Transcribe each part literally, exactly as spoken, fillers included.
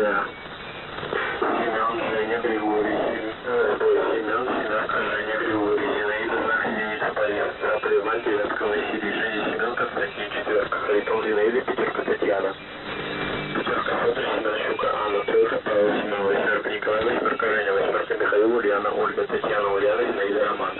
Земля. Семен, Женя, Григорий, Семен, Синарка, Женя, Григорий, Зинаида, Захненица, Полянца, Апрема, Пеленска, Василий, Женя, Семен, Константин, четверка, Харитон, Зинаида, пятерка, Татьяна, пятерка, Федор, Семен, Щука, Анна, тройка, Павел, Семен, восьмерка, Николай, восьмерка, Женя, восьмерка, Михаил, Ульяна, Ольга, Татьяна, Ульяна, Зинаида, Роман.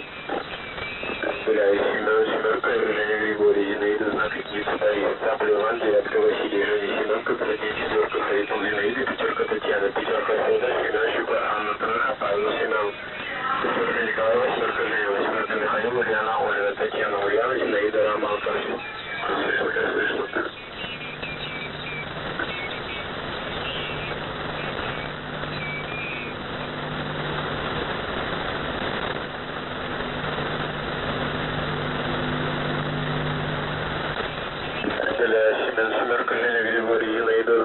Гуляй, Семен, Семерка, Женя, Григорий, Зинаида, Знакомица, Таисия, Апрема, Девятка, Василий, Женя, Семен, Константин, четверка, Харитон, Зинаида, пятерка, Татьяна, пятерка, Федор, Семен, Щука, Анна, тройка, Павел, Семен, восьмерка, Николай, восьмерка, Женя, восьмерка, Михаил, Ульяна, Ольга, Татьяна, Ульяна, Зинаида, Роман, Сашин. Слышно, как слышно. Семен, Семерка, Женя, Григорий, Зинаида,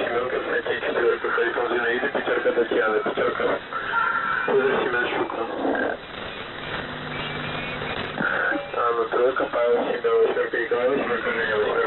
Семен, Константин, четверка, Харитон, Зинаида, пятерка, Татьяна, пятерка. Федор, Семен, Щука. Анна, тройка, Павел, Семен, восьмерка, Николай, восьмерка, Женя, восьмерка.